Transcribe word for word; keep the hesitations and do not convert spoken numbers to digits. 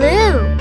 blue.